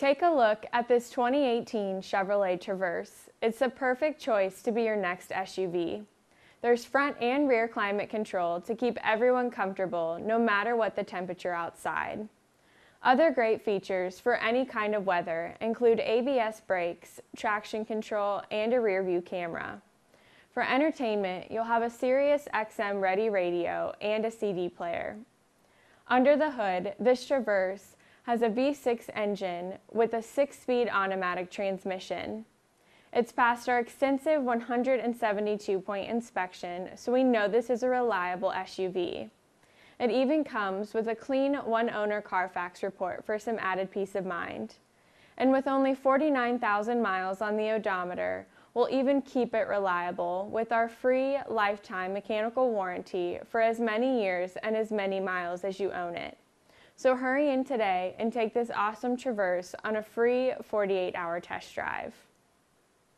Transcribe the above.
Take a look at this 2018 Chevrolet Traverse. It's the perfect choice to be your next SUV. There's front and rear climate control to keep everyone comfortable no matter what the temperature outside. Other great features for any kind of weather include ABS brakes, traction control, and a rear view camera. For entertainment, you'll have a Sirius XM Ready radio and a CD player. Under the hood, this Traverse has a V6 engine with a 6-speed automatic transmission. It's passed our extensive 172-point inspection, so we know this is a reliable SUV. It even comes with a clean one-owner Carfax report for some added peace of mind. And with only 49,000 miles on the odometer, we'll even keep it reliable with our free lifetime mechanical warranty for as many years and as many miles as you own it. So hurry in today and take this awesome Traverse on a free 48-hour test drive.